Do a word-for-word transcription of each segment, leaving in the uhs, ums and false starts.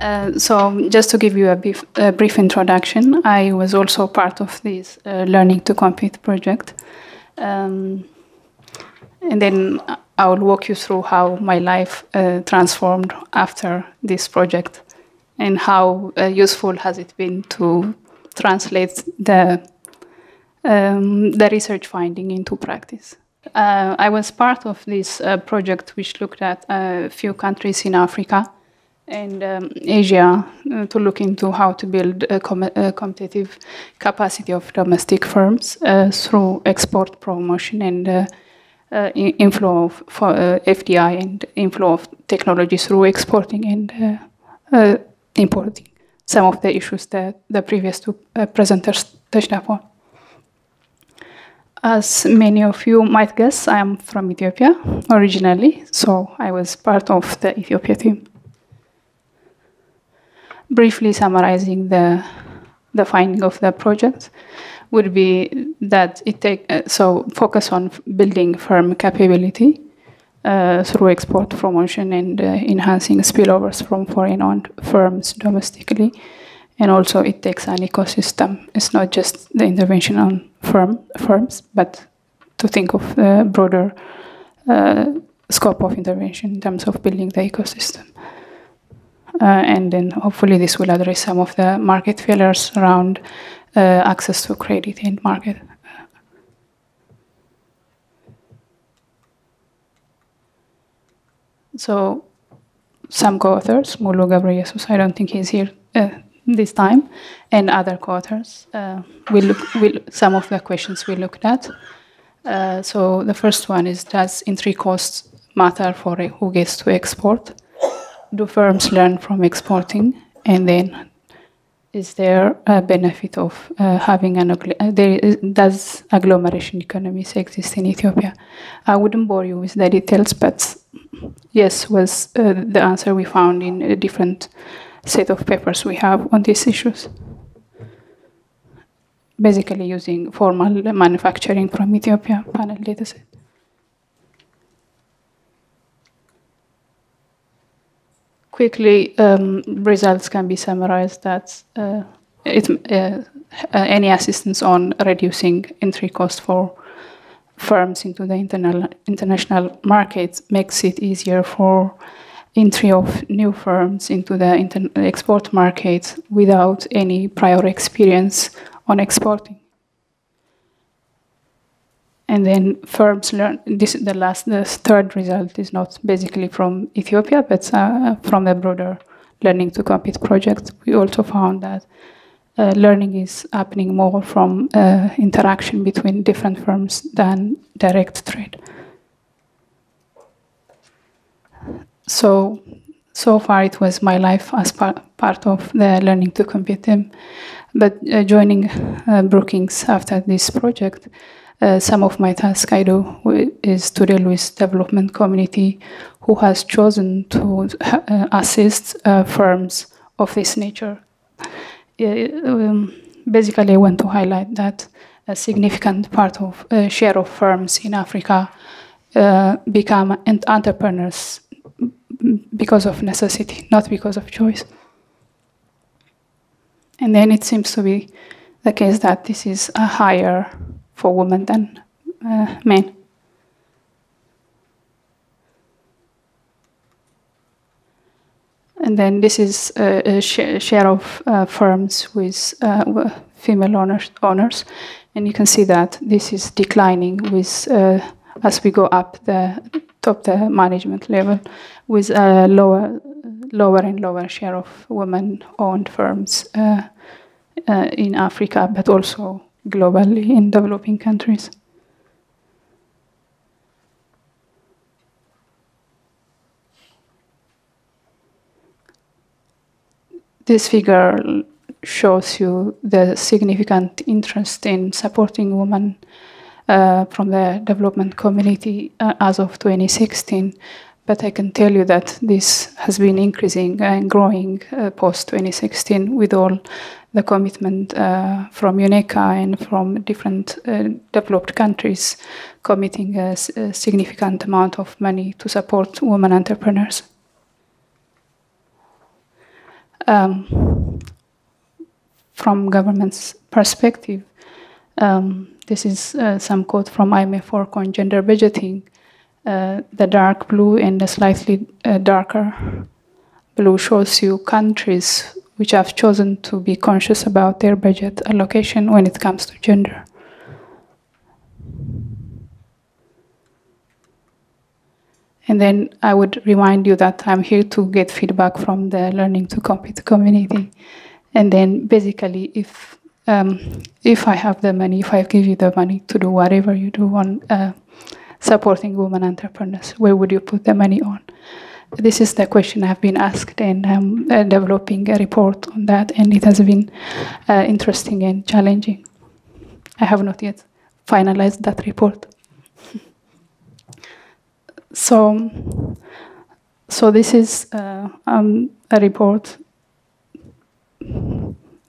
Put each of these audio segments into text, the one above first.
Uh, so just to give you a brief, a brief introduction, I was also part of this uh, Learning to Compete project. Um, and then I will walk you through how my life uh, transformed after this project and how uh, useful has it been to translate the, um, the research finding into practice. Uh, I was part of this uh, project which looked at a few countries in Africa and um, Asia uh, to look into how to build a, com a competitive capacity of domestic firms uh, through export promotion and uh, uh, inflow of for, uh, F D I and inflow of technology through exporting and uh, uh, importing, some of the issues that the previous two uh, presenters touched upon. As many of you might guess, I am from Ethiopia originally, so I was part of the Ethiopia team. Briefly summarizing the the finding of the project would be that it take uh, so focus on building firm capability uh, through export promotion and uh, enhancing spillovers from foreign-owned firms domestically, and also it takes an ecosystem. It's not just the intervention on firm firms, but to think of the broader uh, scope of intervention in terms of building the ecosystem. Uh, and then hopefully this will address some of the market failures around uh, access to credit and market. So some co-authors, Mulu Gabriyesus, I don't think he's here uh, this time, and other co-authors, uh, we look, we, some of the questions we looked at. Uh, so the first one is, does entry costs matter for who gets to export? Do firms learn from exporting? And then is there a benefit of uh, having an uh, there is, does agglomeration economies exist in Ethiopia? I wouldn't bore you with the details, but yes was uh, the answer we found in a different set of papers we have on these issues, basically using formal manufacturing from Ethiopia panel dataset. Quickly, um, results can be summarized that uh, it, uh, any assistance on reducing entry costs for firms into the internal, international market makes it easier for entry of new firms into the inter export market without any prior experience on exporting. And then firms learn, this is the last, the third result is not basically from Ethiopia, but uh, from the broader Learning to Compete project. We also found that uh, learning is happening more from uh, interaction between different firms than direct trade. So, so far it was my life as par part of the Learning to Compete team. But uh, joining uh, Brookings after this project, Uh, some of my tasks I do is to deal with development community who has chosen to uh, assist uh, firms of this nature. Uh, um, basically, I want to highlight that a significant part of uh, share of firms in Africa uh, become entrepreneurs because of necessity, not because of choice. And then it seems to be the case that this is a higher for women than uh, men. And then this is uh, a sh share of uh, firms with uh, female owners, owners, and you can see that this is declining with uh, as we go up the top the management level, with a lower, lower and lower share of women-owned firms uh, uh, in Africa, but also globally in developing countries. This figure shows you the significant interest in supporting women uh, from the development community uh, as of twenty sixteen, but I can tell you that this has been increasing and growing uh, post twenty sixteen with all the commitment uh, from UNECA and from different uh, developed countries committing a, a significant amount of money to support women entrepreneurs. um, from government's perspective. Um, this is uh, some quote from I M F work on gender budgeting. Uh, the dark blue and the slightly uh, darker blue shows you countries which have chosen to be conscious about their budget allocation when it comes to gender. And then I would remind you that I'm here to get feedback from the Learning to Compete community. And then basically, if um, if I have the money, if I give you the money to do whatever you do on uh, supporting women entrepreneurs, where would you put the money on? This is the question I've been asked, and I'm uh, developing a report on that, and it has been uh, interesting and challenging. I have not yet finalized that report. So, so this is uh, um, a report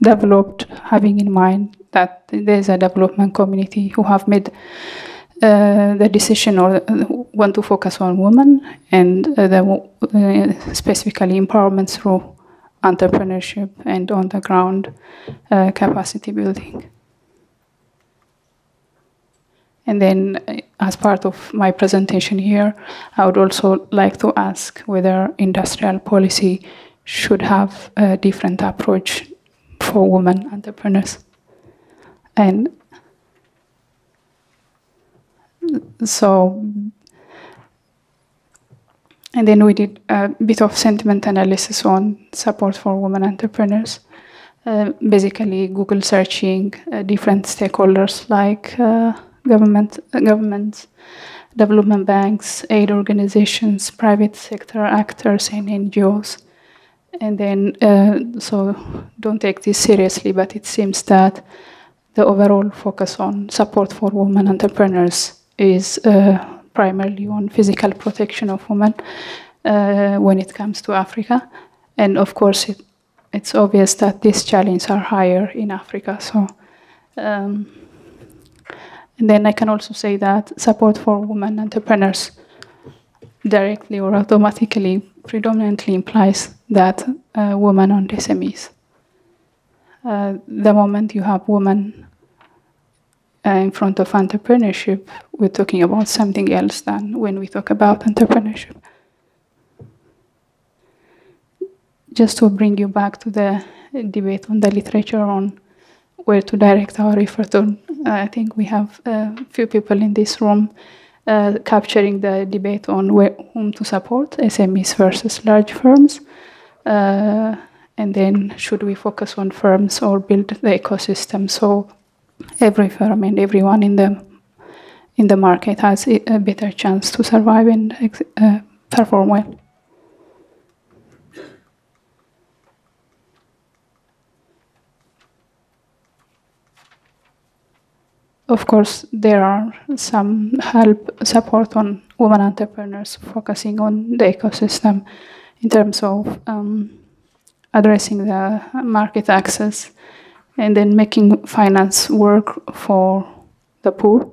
developed having in mind that there is a development community who have made uh, the decision or want to focus on women and uh, the, uh, specifically empowerment through entrepreneurship and on the ground uh, capacity building. And then, as part of my presentation here, I would also like to ask whether industrial policy should have a different approach for women entrepreneurs. And so, and then we did a bit of sentiment analysis on support for women entrepreneurs. Uh, basically, Google searching uh, different stakeholders like uh, Government, uh, governments, development banks, aid organizations, private sector actors, and N G Os. And then, uh, so don't take this seriously, but it seems that the overall focus on support for women entrepreneurs is uh, primarily on physical protection of women uh, when it comes to Africa. And of course, it, it's obvious that these challenges are higher in Africa. So. Um, And then I can also say that support for women entrepreneurs directly or automatically predominantly implies that uh, women own S M Es. Uh, the moment you have women uh, in front of entrepreneurship, we're talking about something else than when we talk about entrepreneurship. Just to bring you back to the debate on the literature on where to direct our effort on. I think we have a uh, few people in this room uh, capturing the debate on where, whom to support, S M Es versus large firms. Uh, and then should we focus on firms or build the ecosystem so every firm and everyone in the, in the market has a better chance to survive and uh, perform well. Of course, there are some help, support on women entrepreneurs focusing on the ecosystem in terms of um, addressing the market access and then making finance work for the poor.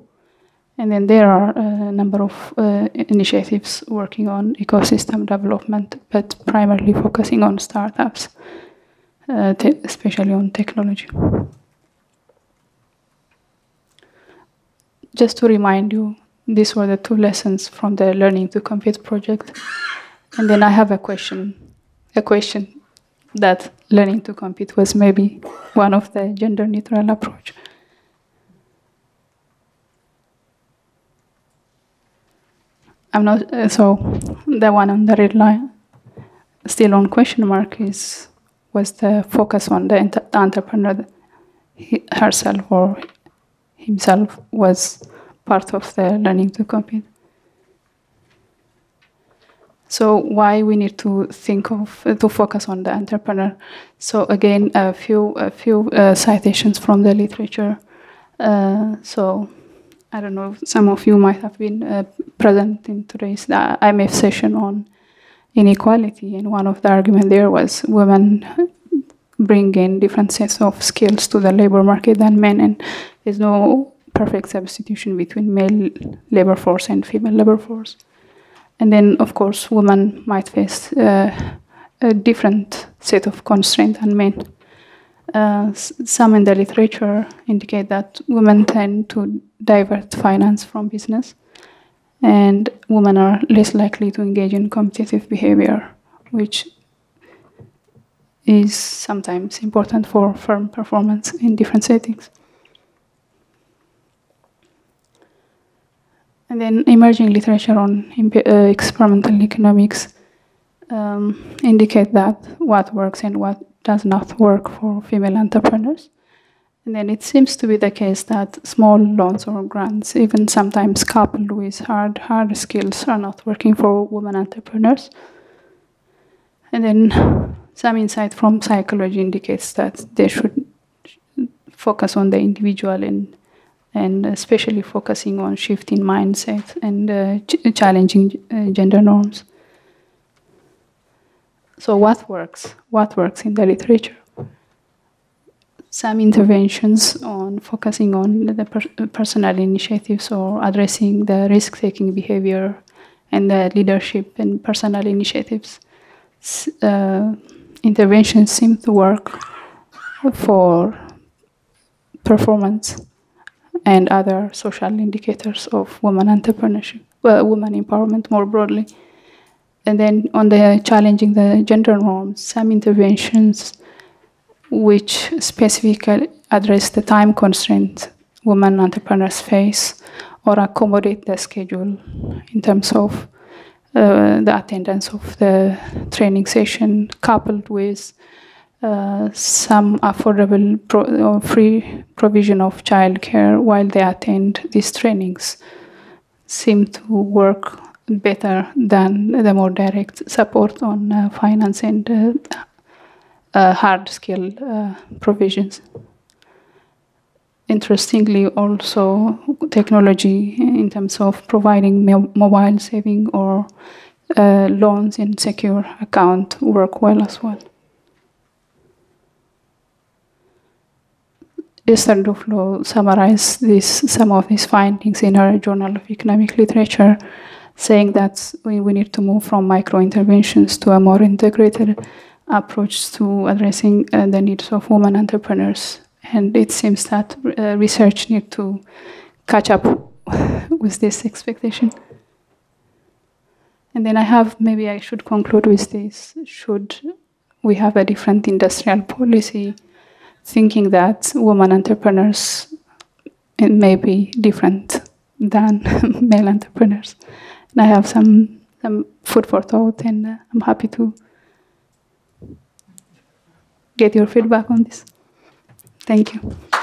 And then there are a number of uh, initiatives working on ecosystem development, but primarily focusing on startups, uh, especially on technology. Just to remind you, these were the two lessons from the Learning to Compete project. And then I have a question, a question that Learning to Compete was maybe one of the gender neutral approach. I'm not, uh, so the one on the red line, still on question mark, is, was the focus on the, the entrepreneur he, herself or himself was part of the Learning to Compete. So why we need to think of, uh, to focus on the entrepreneur. So again, a few, a few uh, citations from the literature. Uh, so I don't know, some of you might have been uh, present in today's I M F session on inequality. And one of the arguments there was women bring in different sets of skills to the labor market than men, and there's no perfect substitution between male labor force and female labor force. And then, of course, women might face uh, a different set of constraints than men. Uh, some in the literature indicate that women tend to divert finance from business, and women are less likely to engage in competitive behavior, which is sometimes important for firm performance in different settings. And then emerging literature on uh, experimental economics um, indicate that what works and what does not work for female entrepreneurs. And then it seems to be the case that small loans or grants, even sometimes coupled with hard, hard skills, are not working for women entrepreneurs. And then some insight from psychology indicates that they should focus on the individual and and especially focusing on shifting mindset and uh, ch challenging uh, gender norms. So what works? What works in the literature? Some interventions on focusing on the per personal initiatives or addressing the risk-taking behavior and the leadership and personal initiatives. S uh, interventions seem to work for performance and other social indicators of women entrepreneurship, well, women empowerment more broadly. And then on the challenging the gender norms, some interventions which specifically address the time constraints women entrepreneurs face or accommodate the schedule in terms of uh, the attendance of the training session, coupled with Uh, some affordable pro or free provision of childcare while they attend these trainings, seem to work better than the more direct support on uh, finance and uh, uh, hard skill uh, provisions. Interestingly, also technology in terms of providing mo mobile saving or uh, loans in secure account work well as well. Esther Duflo summarized this, some of these findings in her Journal of Economic Literature, saying that we, we need to move from micro-interventions to a more integrated approach to addressing uh, the needs of women entrepreneurs. And it seems that uh, research needs to catch up with this expectation. And then I have, maybe I should conclude with this, should we have a different industrial policy, thinking that women entrepreneurs may be different than male entrepreneurs. And I have some, some food for thought, and uh, I'm happy to get your feedback on this. Thank you.